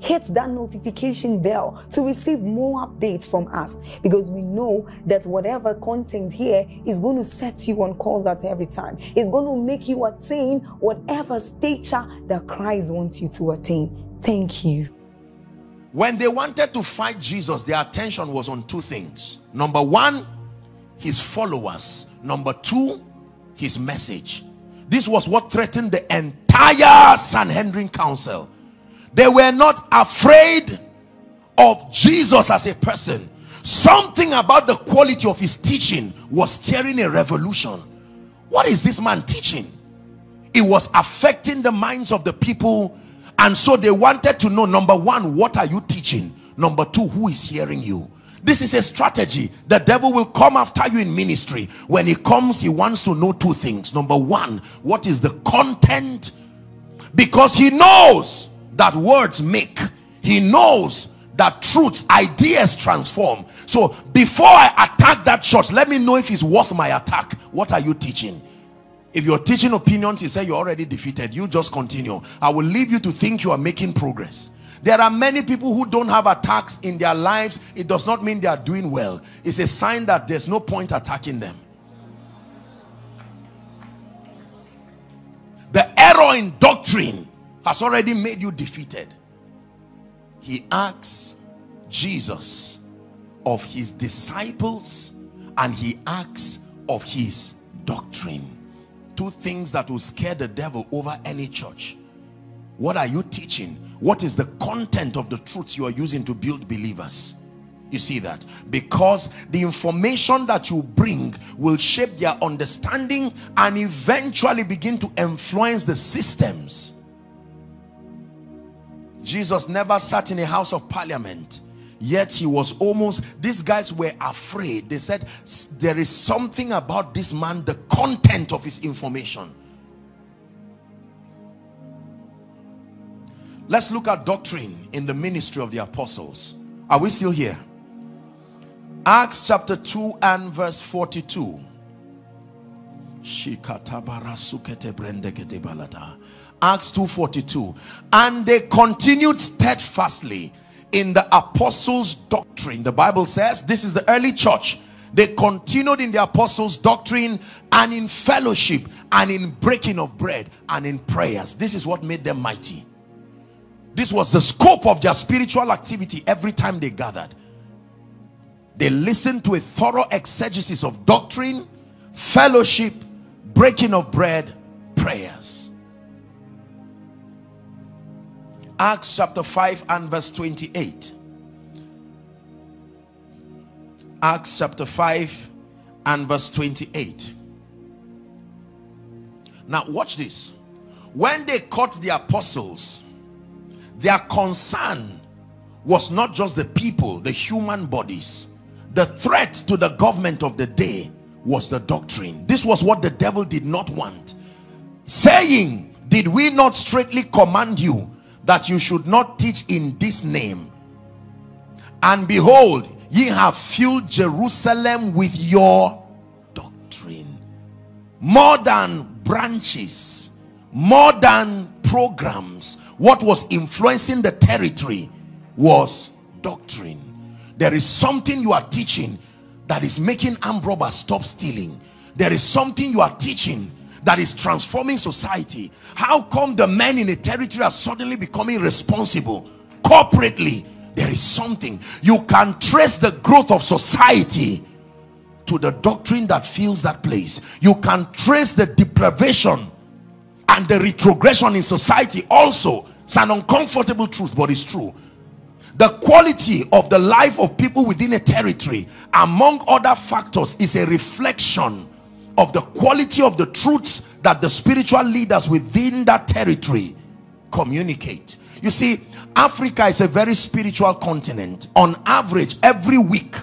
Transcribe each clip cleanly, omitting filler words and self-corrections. Hit that notification bell to receive more updates from us, because we know that whatever content here is going to set you on course at every time. It's going to make you attain whatever stature that Christ wants you to attain. Thank you. When they wanted to fight Jesus, their attention was on two things. Number one, his followers. Number two, his message. This was what threatened the entire Sanhedrin council. They were not afraid of Jesus as a person. Something about the quality of his teaching was stirring a revolution. What is this man teaching? It was affecting the minds of the people, and so they wanted to know, number one, what are you teaching? Number two, who is hearing you? This is a strategy. The devil will come after you in ministry. When he comes, he wants to know two things. Number one, what is the content? Because he knows that words make. He knows that truths, ideas transform. So before I attack that church, let me know if it's worth my attack. What are you teaching? If you're teaching opinions, he said you're already defeated. You just continue. I will leave you to think you are making progress. There are many people who don't have attacks in their lives. It does not mean they are doing well. It's a sign that there's no point attacking them. The error in doctrine has already made you defeated. He asks Jesus of his disciples and he asks of his doctrine. Two things that will scare the devil over any church. What are you teaching? What is the content of the truths you are using to build believers? You see that? Because the information that you bring will shape their understanding and eventually begin to influence the systems. Jesus never sat in a house of parliament, yet he was almost, these guys were afraid. They said, there is something about this man, the content of his information. Let's look at doctrine in the ministry of the apostles. Are we still here? Acts chapter 2 and verse 42. Acts 2:42, and they continued steadfastly in the apostles' doctrine. The Bible says, this is the early church. They continued in the apostles' doctrine and in fellowship and in breaking of bread and in prayers. This is what made them mighty. This was the scope of their spiritual activity every time they gathered. They listened to a thorough exegesis of doctrine, fellowship, breaking of bread, prayers. Acts chapter 5 and verse 28. Acts chapter 5 and verse 28. Now watch this. When they caught the apostles, their concern was not just the people, the human bodies. The threat to the government of the day was the doctrine. This was what the devil did not want. Saying, did we not straitly command you that you should not teach in this name? And behold, ye have filled Jerusalem with your doctrine. More than branches, more than programs, what was influencing the territory was doctrine. There is something you are teaching that is making armed robbers stop stealing. There is something you are teaching that is transforming society. How come the men in a territory are suddenly becoming responsible corporately? There is something. You can trace the growth of society to the doctrine that fills that place. You can trace the deprivation and the retrogression in society also. It's an uncomfortable truth, but it's true. The quality of the life of people within a territory, among other factors, is a reflection of the quality of the truths that the spiritual leaders within that territory communicate. You see, Africa is a very spiritual continent. On average, every week,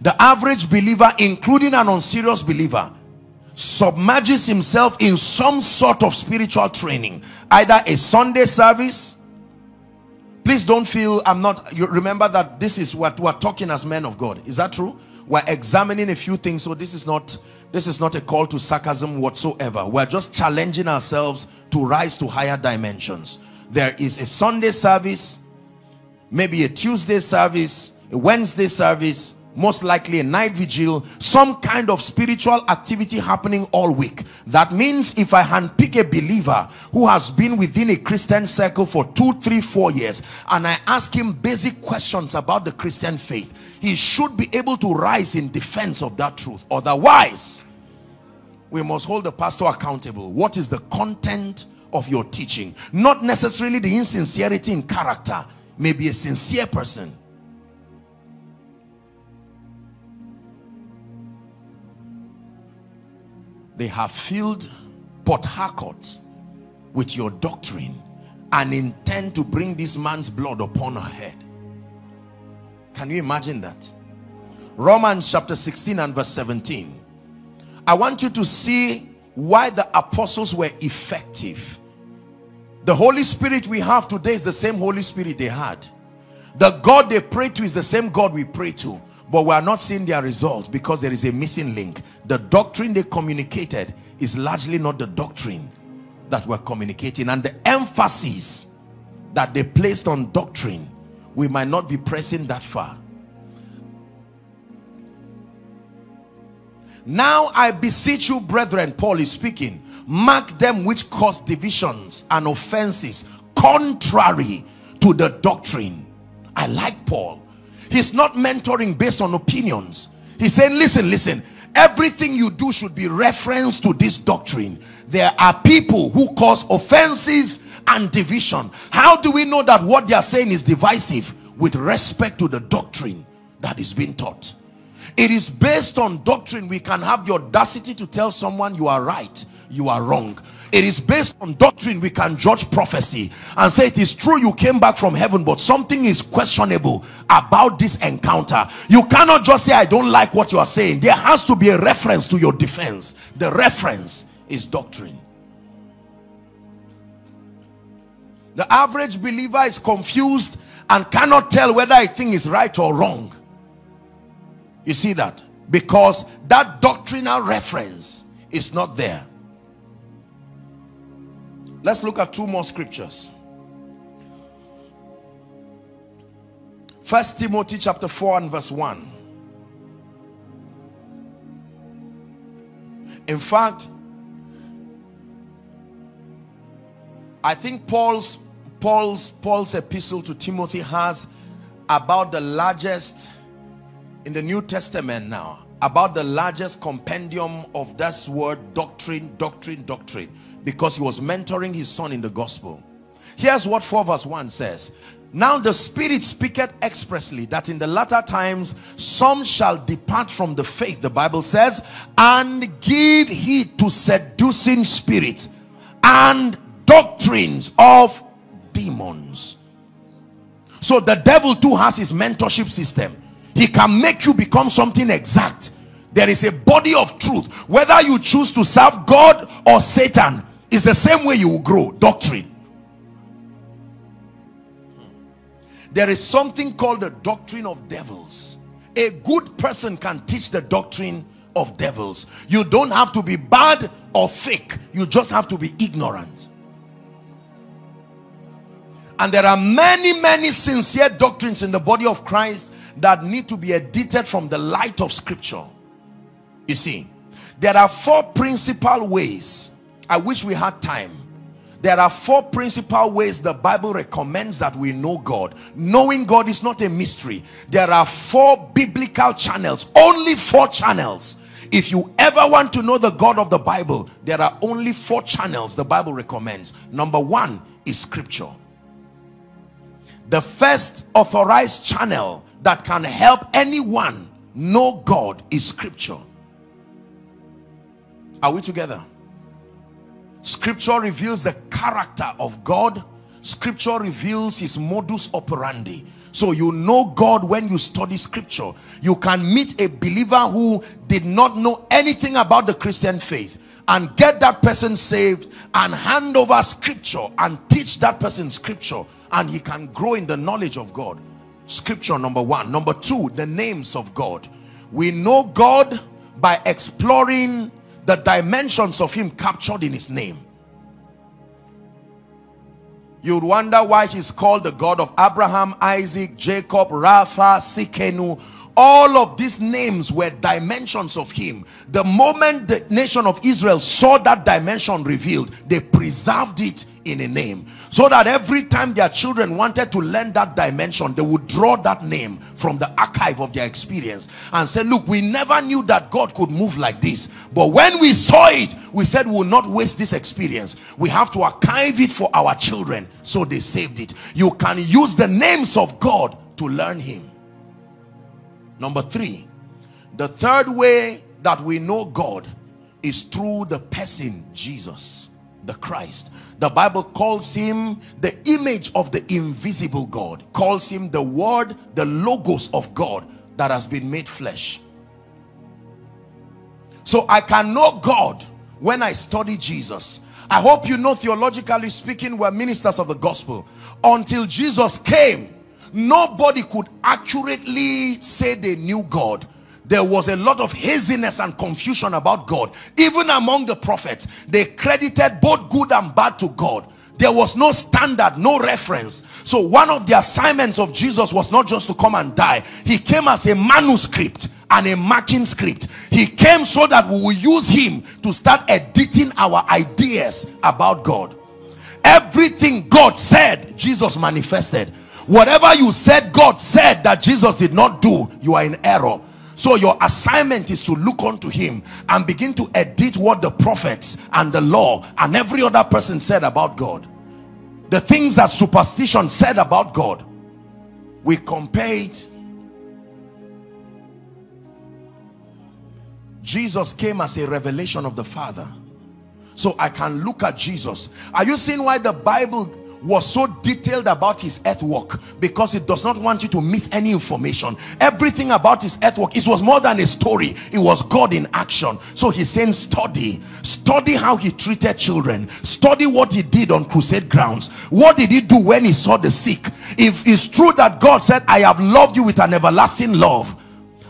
the average believer, including an unserious believer, submerges himself in some sort of spiritual training, either a Sunday service. Please don't feel I'm not, you remember that this is what we're talking as men of God. Is that true? We're examining a few things, so this is not a call to sarcasm whatsoever. We're just challenging ourselves to rise to higher dimensions. There is a Sunday service, maybe a Tuesday service, a Wednesday service, most likely a night vigil, some kind of spiritual activity happening all week. That means if I handpick a believer who has been within a Christian circle for 2, 3, 4 years and I ask him basic questions about the Christian faith, he should be able to rise in defense of that truth. Otherwise, we must hold the pastor accountable. What is the content of your teaching? Not necessarily the insincerity in character. Maybe a sincere person. They have filled Port Harcourt with your doctrine and intend to bring this man's blood upon her head. Can you imagine that? Romans chapter 16 and verse 17. I want you to see why the apostles were effective. The Holy Spirit we have today is the same Holy Spirit they had. The God they pray to is the same God we pray to. But we are not seeing their results because there is a missing link. The doctrine they communicated is largely not the doctrine that we're communicating. And the emphasis that they placed on doctrine, we might not be pressing that far. Now I beseech you, brethren, Paul is speaking, mark them which cause divisions and offenses contrary to the doctrine. I like Paul. He's not mentoring based on opinions. He's saying, listen, everything you do should be referenced to this doctrine. There are people who cause offenses and division. How do we know that what they are saying is divisive? With respect to the doctrine that is being taught. It is based on doctrine we can have the audacity to tell someone you are right, you are wrong. It is based on doctrine we can judge prophecy and say it is true you came back from heaven, but something is questionable about this encounter. You cannot just say I don't like what you are saying. There has to be a reference to your defense. The reference is doctrine. The average believer is confused and cannot tell whether a thing is right or wrong. You see that? Because that doctrinal reference is not there. Let's look at two more scriptures. 1 Timothy chapter 4 and verse 1. In fact, I think Paul's epistle to Timothy has about the largest, in the New Testament now, about the largest compendium of this word doctrine, because he was mentoring his son in the gospel. Here's what 4 verse 1 says. Now the Spirit speaketh expressly that in the latter times some shall depart from the faith, the Bible says, and give heed to seducing spirits and doctrines of demons. So the devil too has his mentorship system. He can make you become something exact. There is a body of truth. Whether you choose to serve God or Satan, it's the same way you will grow. Doctrine. There is something called the doctrine of devils. A good person can teach the doctrine of devils. You don't have to be bad or fake. You just have to be ignorant. And there are many, many sincere doctrines in the body of Christ that need to be edited from the light of scripture. You see, there are four principal ways. I wish we had time. There are four principal ways the Bible recommends that we know God. Knowing God is not a mystery. There are four biblical channels, only four channels. If you ever want to know the God of the Bible, there are only four channels the Bible recommends. Number one is Scripture. The first authorized channel that can help anyone know God is Scripture. Are we together? Scripture reveals the character of God. Scripture reveals his modus operandi. So you know God when you study Scripture. You can meet a believer who did not know anything about the Christian faith and get that person saved and hand over Scripture and teach that person Scripture, and he can grow in the knowledge of God. Scripture, number one. Number two, the names of God. We know God by exploring the dimensions of him captured in his name. You'd wonder why he's called the God of Abraham, Isaac, Jacob, Rapha, Sikenu. All of these names were dimensions of him. The moment the nation of Israel saw that dimension revealed, they preserved it in a name, so that every time their children wanted to learn that dimension, they would draw that name from the archive of their experience and say, look, we never knew that God could move like this, but when we saw it, we said we will not waste this experience. We have to archive it for our children, so they saved it. You can use the names of God to learn him. Number three, the third way that we know God is through the person Jesus the Christ. The Bible calls him the image of the invisible God, calls him the Word, the Logos of God that has been made flesh. So I can know God when I study Jesus. I hope you know, theologically speaking, we're ministers of the gospel. Until Jesus came, nobody could accurately say they knew God. There was a lot of haziness and confusion about God. Even among the prophets, they credited both good and bad to God. There was no standard, no reference. So one of the assignments of Jesus was not just to come and die. He came as a manuscript and a marking script. He came so that we will use him to start editing our ideas about God. Everything God said, Jesus manifested. Whatever you said God said that Jesus did not do, you are in error. So your assignment is to look unto him and begin to edit what the prophets and the law and every other person said about God. The things that superstition said about God, we compare it. Jesus came as a revelation of the Father. So I can look at Jesus. Are you seeing why the Bible was so detailed about his earthwork? Because it does not want you to miss any information. Everything about his earthwork, it was more than a story, it was God in action. So he's saying, study how he treated children, study what he did on crusade grounds. What did he do when he saw the sick? If it's true that God said, I have loved you with an everlasting love,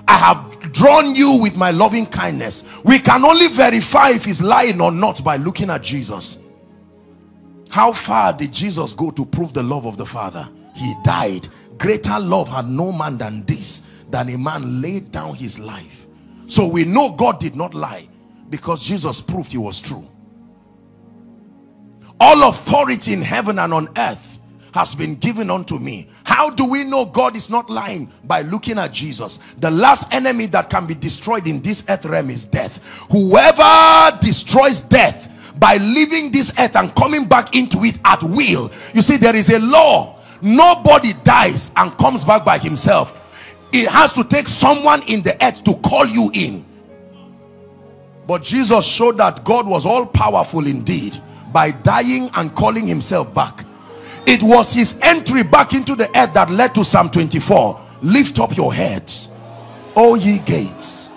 I have drawn you with my loving kindness, we can only verify if he's lying or not by looking at Jesus. How far did Jesus go to prove the love of the Father? He died. Greater love had no man than this, than a man laid down his life. So we know God did not lie because Jesus proved he was true. All authority in heaven and on earth has been given unto me. How do we know God is not lying? By looking at Jesus. The last enemy that can be destroyed in this earth realm is death. Whoever destroys death by leaving this earth and coming back into it at will. You see, there is a law. Nobody dies and comes back by himself. It has to take someone in the earth to call you in. But Jesus showed that God was all powerful indeed by dying and calling himself back. It was his entry back into the earth that led to Psalm 24. Lift up your heads, O ye gates.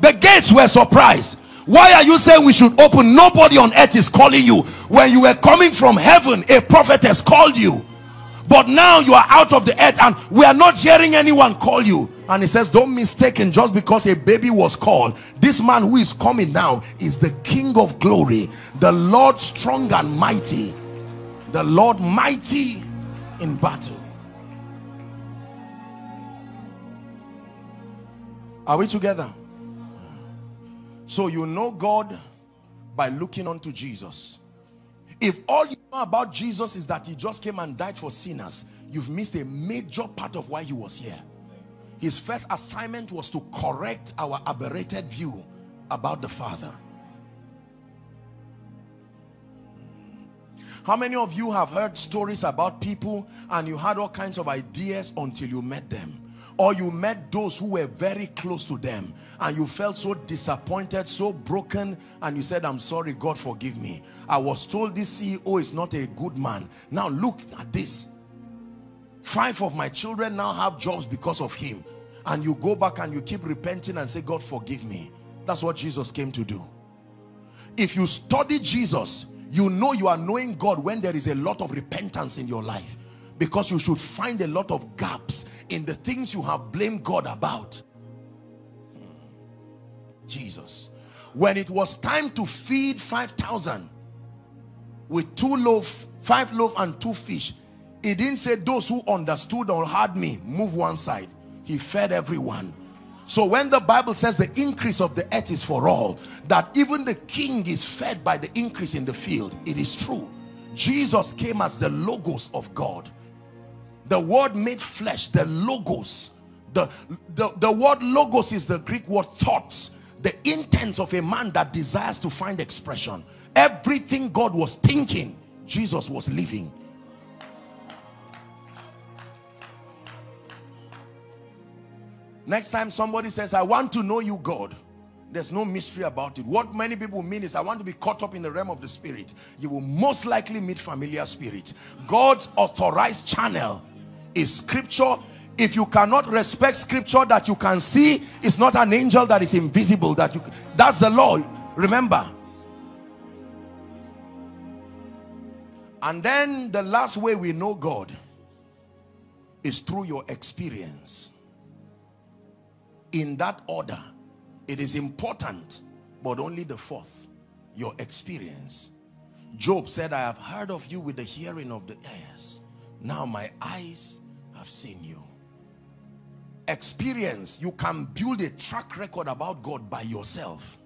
The gates were surprised. Why are you saying we should open? Nobody on earth is calling you. When you were coming from heaven, a prophet has called you. But now you are out of the earth and we are not hearing anyone call you. And he says, don't mistake, just because a baby was called, this man who is coming now is the King of glory, the Lord strong and mighty, the Lord mighty in battle. Are we together? So you know God by looking unto Jesus. If all you know about Jesus is that he just came and died for sinners, you've missed a major part of why he was here. His first assignment was to correct our aberrated view about the Father. How many of you have heard stories about people and you had all kinds of ideas until you met them? Or you met those who were very close to them and you felt so disappointed, so broken, and you said, I'm sorry, God, forgive me. I was told this CEO is not a good man. Now look at this. 5 of my children now have jobs because of him. And you go back and you keep repenting and say, God, forgive me. That's what Jesus came to do. If you study Jesus, you know you are knowing God when there is a lot of repentance in your life, because you should find a lot of gaps in the things you have blamed God about. Jesus, when it was time to feed 5,000 with 5 loaves and 2 fish, he didn't say those who understood or heard me move one side. He fed everyone. So when the Bible says the increase of the earth is for all, that even the king is fed by the increase in the field, it is true. Jesus came as the Logos of God. The word made flesh, the Logos. The word Logos is the Greek word thoughts, the intent of a man that desires to find expression. Everything God was thinking, Jesus was living. Next time somebody says, I want to know you, God, there's no mystery about it. What many people mean is, I want to be caught up in the realm of the spirit. You will most likely meet familiar spirits. God's authorized channel is scripture. If you cannot respect scripture that you can see, it's not an angel that is invisible. That's the law, remember. And then the last way we know God is through your experience. In that order, it is important, but only the fourth, your experience. Job said, I have heard of you with the hearing of the ears. Now my eyes have seen you. Experience, you can build a track record about God by yourself.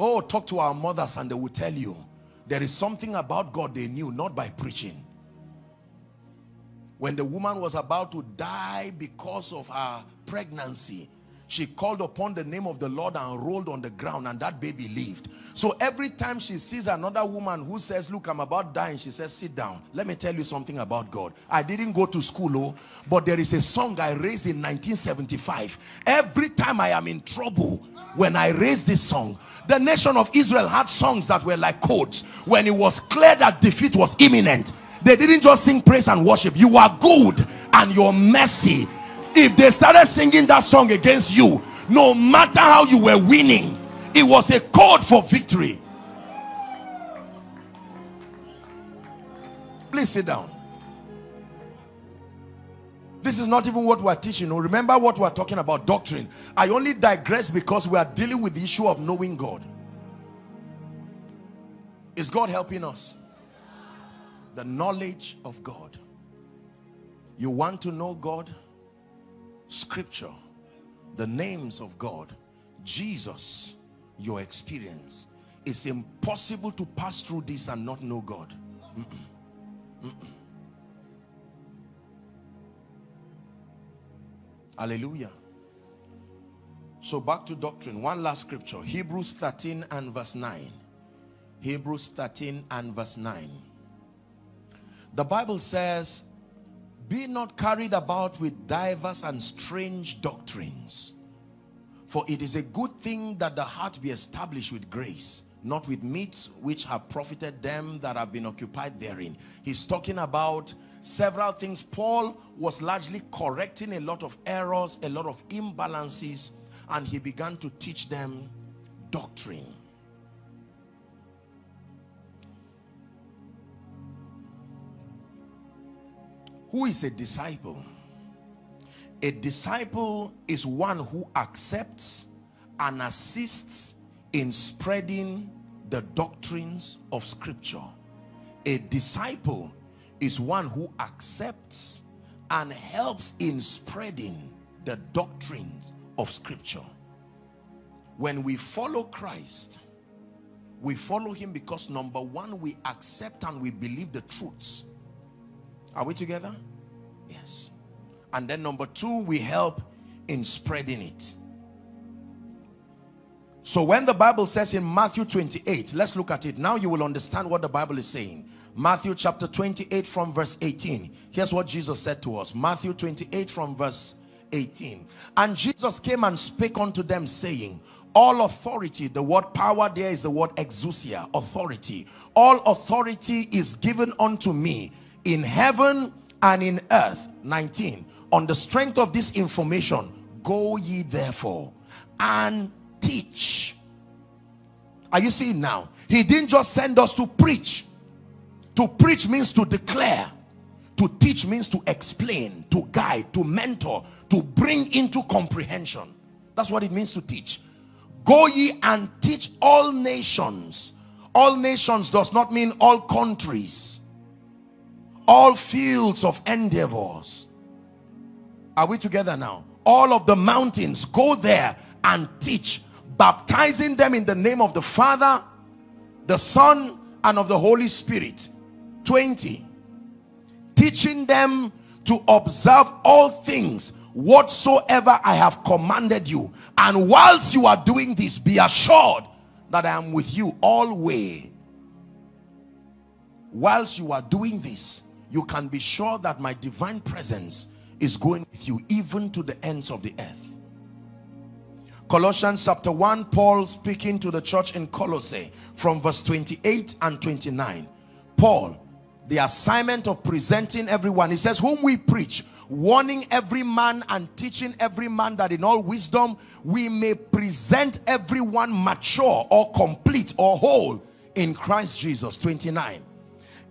Oh, talk to our mothers and they will tell you, there is something about God they knew, not by preaching. When the woman was about to die because of her pregnancy, she called upon the name of the Lord and rolled on the ground, and that baby lived. So every time she sees another woman who says, look, I'm about dying, she says, sit down. Let me tell you something about God. I didn't go to school, oh, but there is a song I raised in 1975. Every time I am in trouble, when I raise this song, the nation of Israel had songs that were like codes. When it was clear that defeat was imminent, they didn't just sing praise and worship. You are good and your mercy. If they started singing that song against you, no matter how you were winning, it was a code for victory. Please sit down. This is not even what we're teaching. Remember what we're talking about, doctrine. I only digress because we are dealing with the issue of knowing God. Is God helping us? The knowledge of God. You want to know God? Scripture, the names of God, Jesus, your experience. It's impossible to pass through this and not know God. Hallelujah. So back to doctrine. One last scripture. Hebrews 13 and verse 9. Hebrews 13 and verse 9. The Bible says, be not carried about with diverse and strange doctrines, for it is a good thing that the heart be established with grace, not with meats which have profited them that have been occupied therein. He's talking about several things. Paul was largely correcting a lot of errors, a lot of imbalances, and he began to teach them doctrine. Who is a disciple? A disciple is one who accepts and assists in spreading the doctrines of Scripture. A disciple is one who accepts and helps in spreading the doctrines of Scripture. When we follow Christ, We follow him because, number one, we accept and we believe the truths. Are we together? Yes. And then number two, we help in spreading it. So when the Bible says in Matthew 28, let's look at it. Now you will understand what the Bible is saying. Matthew chapter 28 from verse 18. Here's what Jesus said to us. Matthew 28 from verse 18. And Jesus came and spake unto them, saying, all authority, the word power there is the word exousia, authority. All authority is given unto me in heaven and in earth. 19. On the strength of this information, go ye therefore and teach. Are you seeing now? He didn't just send us to preach. To preach means to declare. To teach means to explain, to guide, to mentor, to bring into comprehension. That's what it means to teach. Go ye and teach all nations. All nations does not mean all countries, all fields of endeavors. Are we together now? All of the mountains, go there and teach, baptizing them in the name of the Father, the Son, and of the Holy Spirit. 20. Teaching them to observe all things whatsoever I have commanded you, and whilst you are doing this, be assured that I am with you always. Whilst you are doing this, you can be sure that my divine presence is going with you, even to the ends of the earth. Colossians chapter 1, Paul speaking to the church in Colossae from verse 28 and 29. Paul, the assignment of presenting everyone, he says, whom we preach, warning every man and teaching every man that in all wisdom we may present everyone mature or complete or whole in Christ Jesus. 29.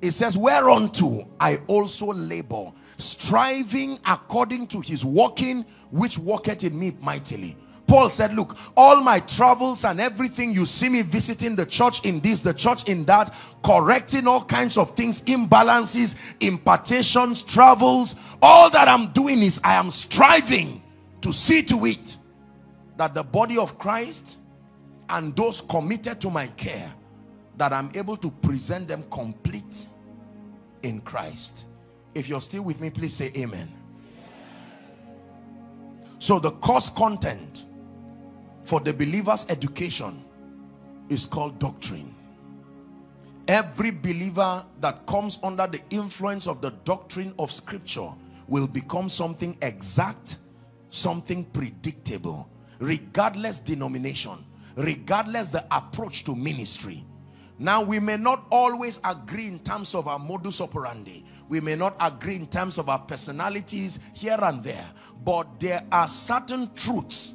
It says, whereunto I also labor, striving according to his working, which worketh in me mightily. Paul said, look, all my travels and everything, you see me visiting the church in this, the church in that, correcting all kinds of things, imbalances, impartations, travels, all that I'm doing is I am striving to see to it that the body of Christ and those committed to my care, that I'm able to present them complete in Christ. If you're still with me, please say amen. So the course content for the believer's education is called doctrine. Every believer that comes under the influence of the doctrine of Scripture will become something exact, something predictable, regardless denomination, regardless the approach to ministry. Now, we may not always agree in terms of our modus operandi. We may not agree in terms of our personalities here and there. But there are certain truths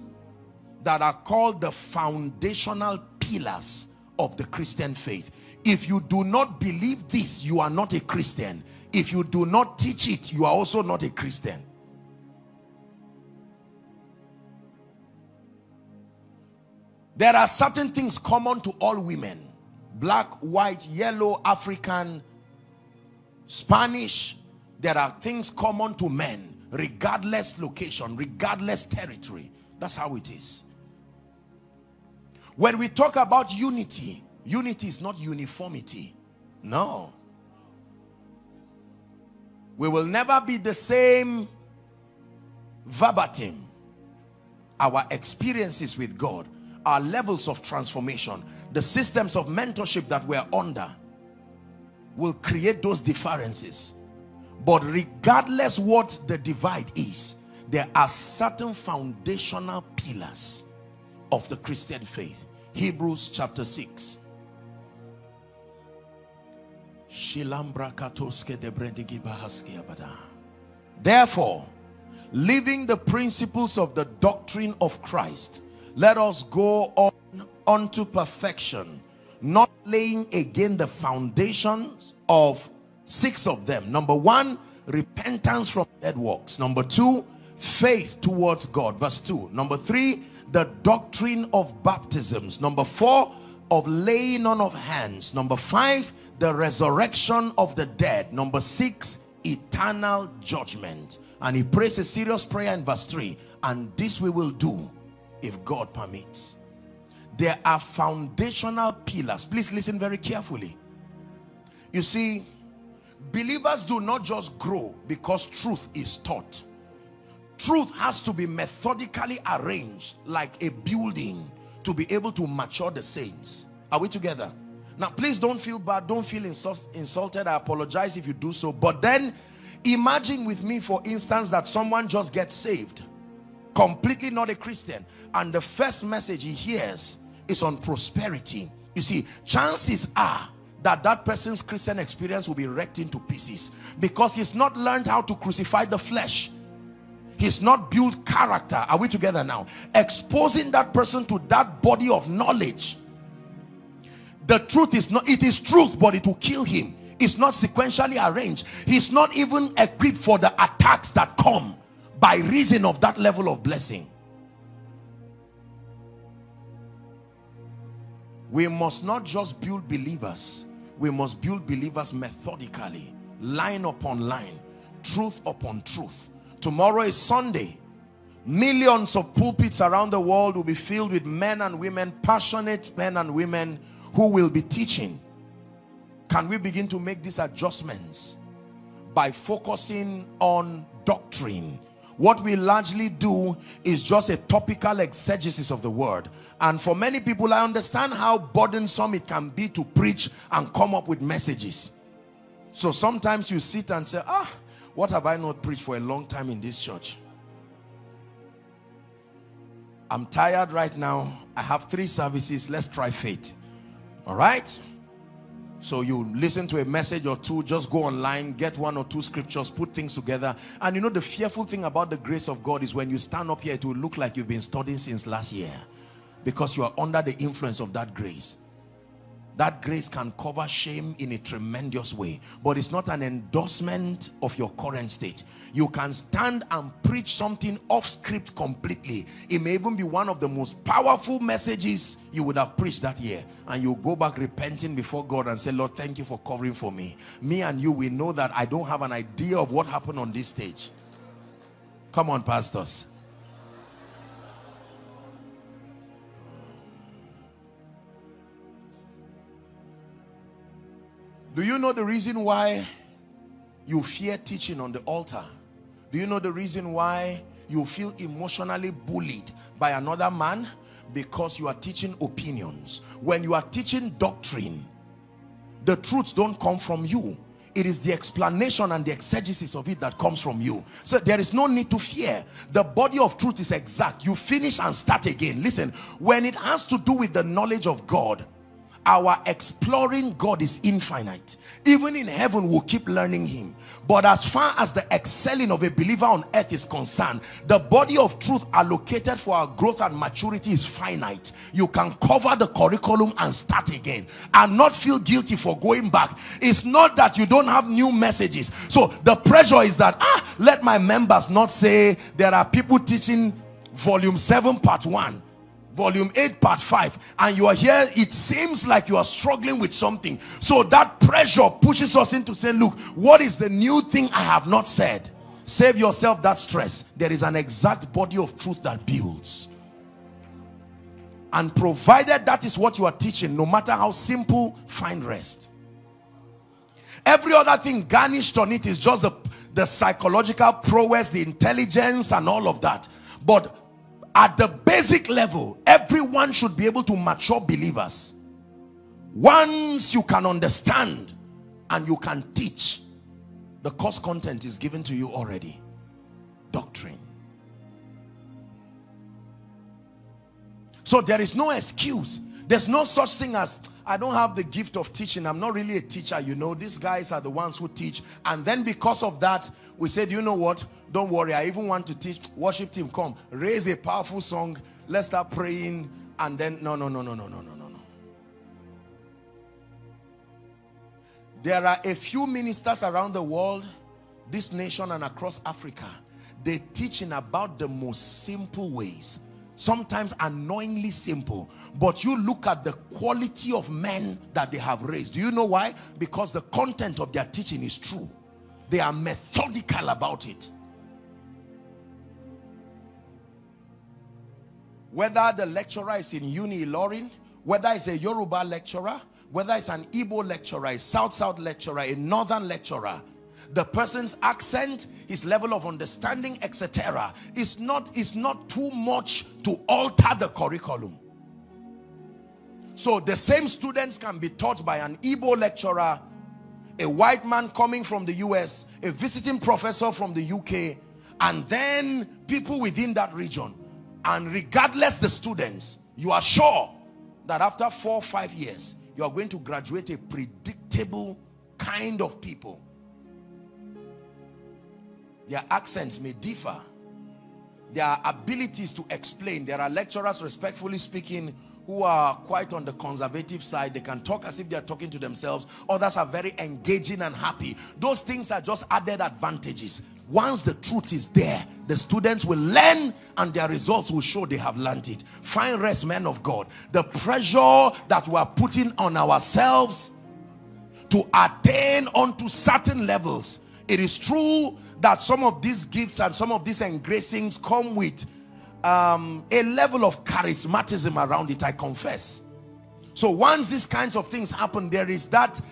that are called the foundational pillars of the Christian faith. If you do not believe this, you are not a Christian. If you do not teach it, you are also not a Christian. There are certain things common to all women. Black, white, yellow, African, Spanish. There are things common to men, regardless location, regardless territory. That's how it is. When we talk about unity, unity is not uniformity. No. We will never be the same verbatim. Our experiences with God, our levels of transformation, the systems of mentorship that we're under will create those differences. But regardless what the divide is, there are certain foundational pillars of the Christian faith. Hebrews chapter 6. Therefore, leaving the principles of the doctrine of Christ, let us go on unto perfection, not laying again the foundations of six of them. Number one, repentance from dead works. Number two, faith towards God. Verse 2. Number three, the doctrine of baptisms. Number four, of laying on of hands. Number five, the resurrection of the dead. Number six, eternal judgment. And he prays a serious prayer in verse 3. And this we will do, if God permits. there are foundational pillars. Please listen very carefully. You see, believers do not just grow because truth is taught. Truth has to be methodically arranged like a building to be able to mature the saints. Are we together? Now, please don't feel bad. Don't feel insulted. I apologize if you do so. But then, imagine with me, for instance, that someone just gets saved, completely not a Christian, and the first message he hears is on prosperity. You see, chances are that that person's Christian experience will be wrecked into pieces because he's not learned how to crucify the flesh. He's not built character. Are we together now? Exposing that person to that body of knowledge. The truth is not, it is truth, but it will kill him. It's not sequentially arranged. He's not even equipped for the attacks that come by reason of that level of blessing. We must not just build believers. We must build believers methodically, line upon line, truth upon truth. Tomorrow is Sunday. Millions of pulpits around the world will be filled with men and women, passionate men and women who will be teaching. Can we begin to make these adjustments by focusing on doctrine? What we largely do is just a topical exegesis of the word. And for many people, I understand how burdensome it can be to preach and come up with messages. So sometimes you sit and say, ah, what have I not preached for a long time in this church? I'm tired right now. I have 3 services. Let's try faith. All right, so you listen to a message or two, just go online, get 1 or 2 scriptures, put things together. And you know, the fearful thing about the grace of God is when you stand up here, it will look like you've been studying since last year, because you are under the influence of that grace. That grace can cover shame in a tremendous way, but it's not an endorsement of your current state. You can stand and preach something off script completely. It may even be one of the most powerful messages you would have preached that year, and you go back repenting before God and say, Lord, thank you for covering for me. Me and you, we know that I don't have an idea of what happened on this stage. Come on, pastors. Do you know the reason why you fear teaching on the altar? Do you know the reason why you feel emotionally bullied by another man? Because you are teaching opinions. When you are teaching doctrine, the truths don't come from you. It is the explanation and the exegesis of it that comes from you. So there is no need to fear. The body of truth is exact. You finish and start again. Listen, when it has to do with the knowledge of God, our exploring God is infinite. Even in heaven, we'll keep learning him. But as far as the excelling of a believer on earth is concerned, the body of truth allocated for our growth and maturity is finite. You can cover the curriculum and start again and not feel guilty for going back. It's not that you don't have new messages. So the pressure is that, let my members not say there are people teaching volume 7 part 1. Volume 8 part 5, and you are here, it seems like you are struggling with something. So that pressure pushes us into saying, look, what is the new thing I have not said? Save yourself that stress. There is an exact body of truth that builds. And provided that is what you are teaching, no matter how simple, find rest. Every other thing garnished on it is just the psychological prowess, the intelligence and all of that. But at the basic level, everyone should be able to mature believers. Once you can understand and you can teach, the course content is given to you already. Doctrine. So there is no excuse. There's no such thing as, I don't have the gift of teaching. I'm not really a teacher, you know. These guys are the ones who teach. And then because of that, we said, you know what? Don't worry, I even want to teach. Worship team, come. Raise a powerful song. Let's start praying. And then, no. There are a few ministers around the world, this nation and across Africa. They teach in about the most simple ways. Sometimes annoyingly simple, but you look at the quality of men that they have raised. Do you know why? Because the content of their teaching is true. They are methodical about it. whether the lecturer is in Uni Ilorin, whether it's a Yoruba lecturer, whether it's an Igbo lecturer, a South-South lecturer, a Northern lecturer, the person's accent, his level of understanding, etc. is not too much to alter the curriculum. So the same students can be taught by an Igbo lecturer, a white man coming from the US, a visiting professor from the UK, and then people within that region. And regardless the students, you are sure that after 4 or 5 years, you are going to graduate a predictable kind of people. Their accents may differ. Their abilities to explain. There are lecturers, respectfully speaking, who are quite on the conservative side. They can talk as if they are talking to themselves. Others are very engaging and happy. Those things are just added advantages. Once the truth is there, the students will learn and their results will show they have learned it. Find rest, men of God. The pressure that we are putting on ourselves to attain unto certain levels. It is true that some of these gifts and some of these engracings come with a level of charismatism around it, I confess. So once these kinds of things happen, there is that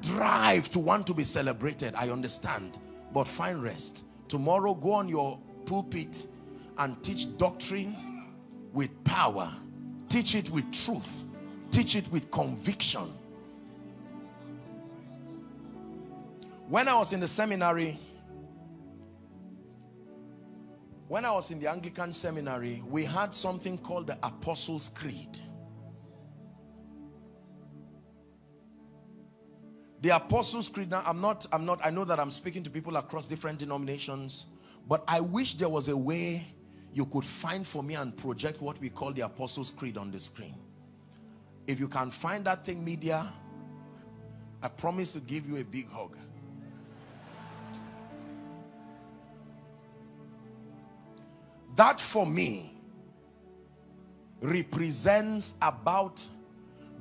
drive to want to be celebrated. I understand, but find rest. Tomorrow, go on your pulpit and teach doctrine with power. Teach it with truth. Teach it with conviction. When I was in the seminary, when I was in the Anglican seminary, we had something called the Apostles' Creed. The Apostles' Creed, now I know that I'm speaking to people across different denominations, but I wish there was a way you could find for me and project what we call the Apostles' Creed on the screen. If you can find that thing, media, I promise to give you a big hug. That for me represents about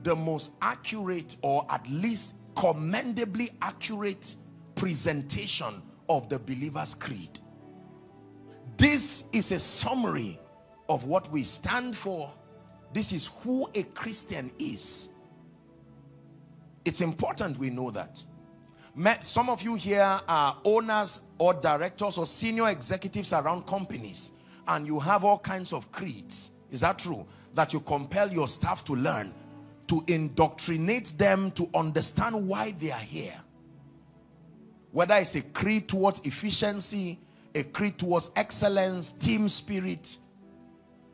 the most accurate, or at least commendably accurate, presentation of the believer's creed. This is a summary of what we stand for. This is who a Christian is. It's important we know that. Some of you here are owners or directors or senior executives around companies, and you have all kinds of creeds. Is that true? That you compel your staff to learn, to indoctrinate them to understand why they are here. Whether it's a creed towards efficiency, a creed towards excellence, team spirit,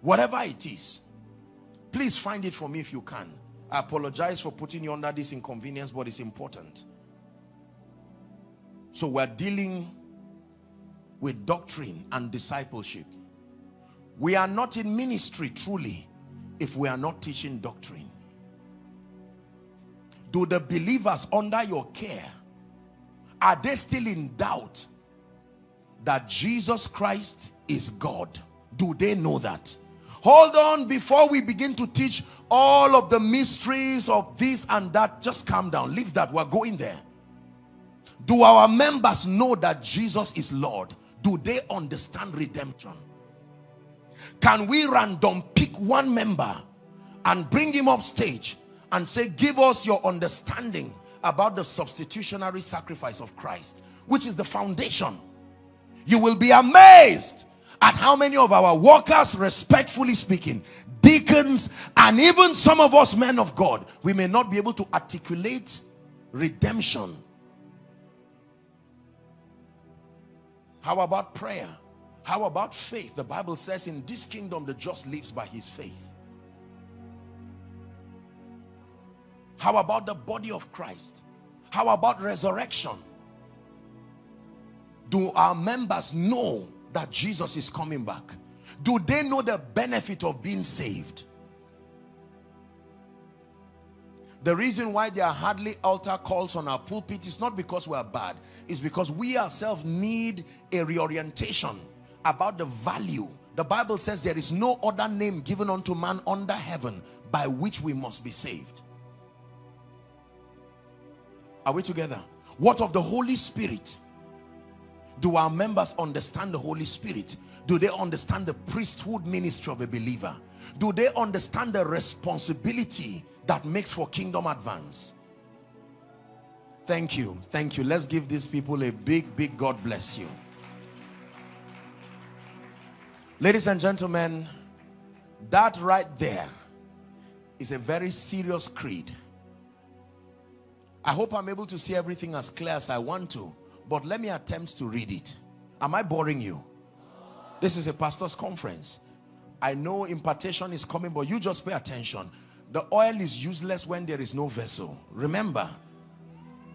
whatever it is. Please find it for me if you can. I apologize for putting you under this inconvenience, but it's important. So we're dealing with doctrine and discipleship. We are not in ministry truly if we are not teaching doctrine. Do the believers under your care, are they still in doubt that Jesus Christ is God? Do they know that? Hold on, before we begin to teach all of the mysteries of this and that, just calm down, leave that, we're going there. Do our members know that Jesus is Lord? Do they understand redemption? Can we random pick one member and bring him up stage and say, give us your understanding about the substitutionary sacrifice of Christ, which is the foundation? You will be amazed at how many of our workers, respectfully speaking, deacons, and even some of us men of God, we may not be able to articulate redemption. How about prayer? How about faith? The Bible says in this kingdom, the just lives by his faith. How about the body of Christ? How about resurrection? Do our members know that Jesus is coming back? Do they know the benefit of being saved? The reason why there are hardly altar calls on our pulpit is not because we are bad. It's because we ourselves need a reorientation about the value. The Bible says there is no other name given unto man under heaven by which we must be saved. Are we together? What of the Holy Spirit? Do our members understand the Holy Spirit? Do they understand the priesthood ministry of a believer? Do they understand the responsibility that makes for kingdom advance? Thank you. Thank you. Let's give these people a big, big God bless you. Ladies and gentlemen, that right there is a very serious creed. I hope I'm able to see everything as clear as I want to, but let me attempt to read it. Am I boring you? This is a pastor's conference. I know impartation is coming, but you just pay attention. The oil is useless when there is no vessel. Remember,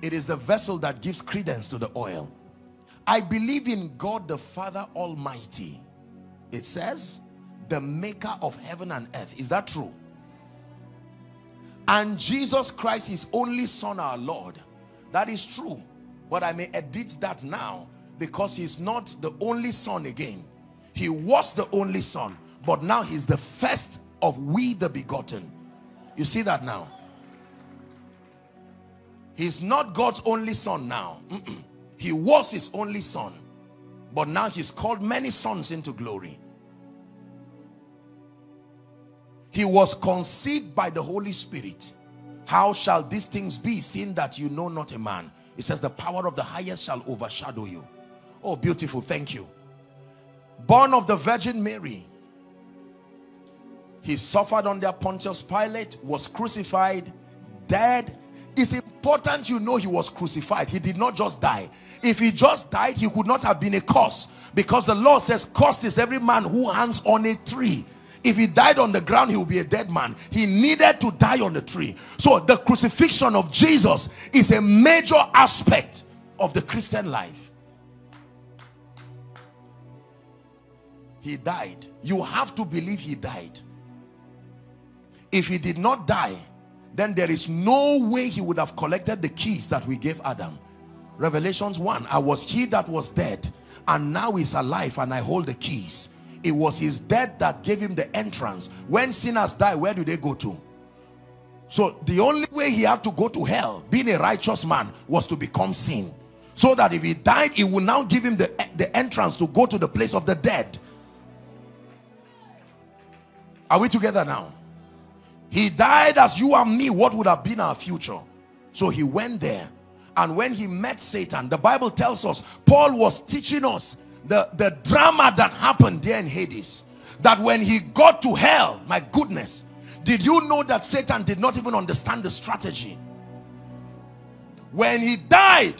it is the vessel that gives credence to the oil. I believe in God the Father Almighty. It says, the maker of heaven and earth. Is that true? And Jesus Christ, his only Son, our Lord. That is true. But I may edit that now, because he's not the only Son again. He was the only Son, but now he's the first of we the begotten. You see that now? He's not God's only Son now. He was his only Son, but now he's called many sons into glory. He was conceived by the Holy Spirit. How shall these things be, seeing that you know not a man? It says the power of the highest shall overshadow you. Oh, beautiful. Thank you. Born of the Virgin Mary, he suffered under Pontius Pilate, was crucified, dead. It's important you know he was crucified. He did not just die. If he just died, he could not have been a curse, because the law says cursed is every man who hangs on a tree. If he died on the ground, he would be a dead man. He needed to die on the tree. So the crucifixion of Jesus is a major aspect of the Christian life. He died. You have to believe he died. If he did not die, then there is no way he would have collected the keys that we gave Adam. Revelations 1, I was he that was dead, and now is alive, and I hold the keys. It was his death that gave him the entrance. When sinners die, where do they go to? So the only way he had to go to hell, being a righteous man, was to become sin. So that if he died, it would now give him the entrance to go to the place of the dead. Are we together now? He died as you and me. What would have been our future? So he went there. And when he met Satan, the Bible tells us, Paul was teaching us the drama that happened there in Hades. That when he got to hell, my goodness, did you know that Satan did not even understand the strategy? When he died,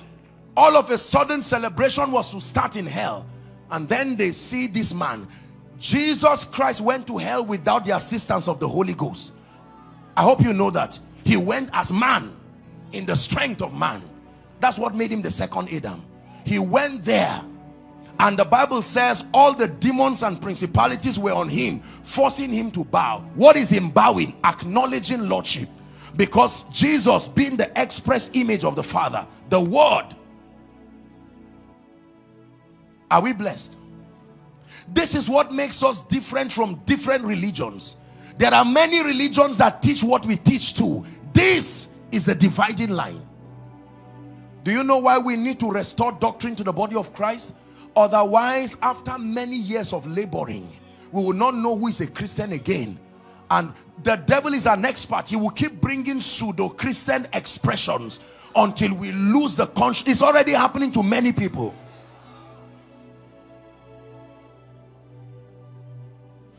all of a sudden celebration was to start in hell. And then they see this man. Jesus Christ went to hell without the assistance of the Holy Ghost. I hope you know that. He went as man, in the strength of man. That's what made him the second Adam. He went there. And the Bible says all the demons and principalities were on him, forcing him to bow. What is him bowing? Acknowledging lordship. Because Jesus, being the express image of the Father, the Word. Are we blessed? This is what makes us different from different religions. There are many religions that teach what we teach too. This is the dividing line. Do you know why we need to restore doctrine to the body of Christ? Otherwise, after many years of laboring, we will not know who is a Christian again. And the devil is an expert. He will keep bringing pseudo-Christian expressions until we lose the conscience. It's already happening to many people.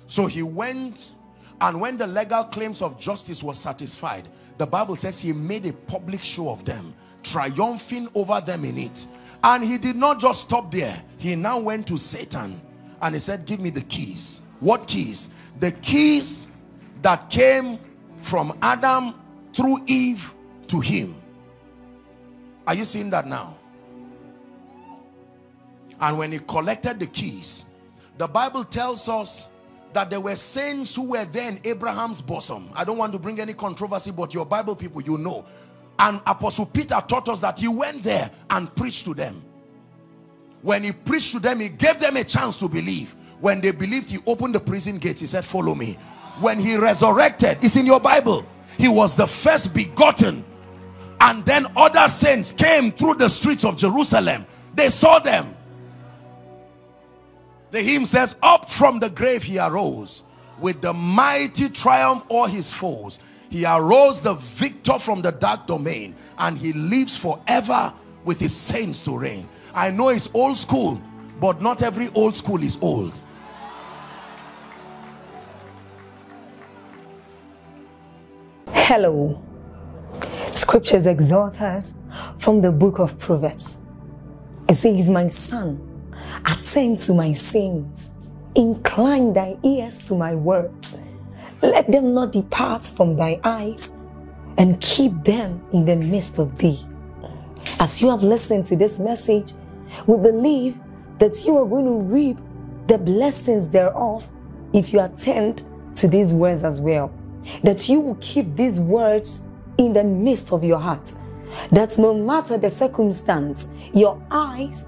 So he went, and when the legal claims of justice were satisfied, the Bible says he made a public show of them, triumphing over them in it. And he did not just stop there. He now went to Satan and he said, give me the keys. What keys? The keys that came from Adam through Eve to him. Are you seeing that now? And when he collected the keys, the Bible tells us that there were saints who were there in Abraham's bosom. I don't want to bring any controversy, but your Bible people, you know. And Apostle Peter taught us that he went there and preached to them. When he preached to them, he gave them a chance to believe. When they believed, he opened the prison gate. He said, follow me. When he resurrected, it's in your Bible, he was the first begotten. And then other saints came through the streets of Jerusalem. They saw them. The hymn says, up from the grave he arose, with the mighty triumph o'er his foes. He arose the victor from the dark domain, and he lives forever with his saints to reign. I know it's old school, but not every old school is old. Hello. Scriptures exhort us from the book of Proverbs. It says, my son, attend to my sins, incline thy ears to my words, let them not depart from thy eyes, and keep them in the midst of thee. As you have listened to this message, we believe that you are going to reap the blessings thereof if you attend to these words as well. That you will keep these words in the midst of your heart. That no matter the circumstance, your eyes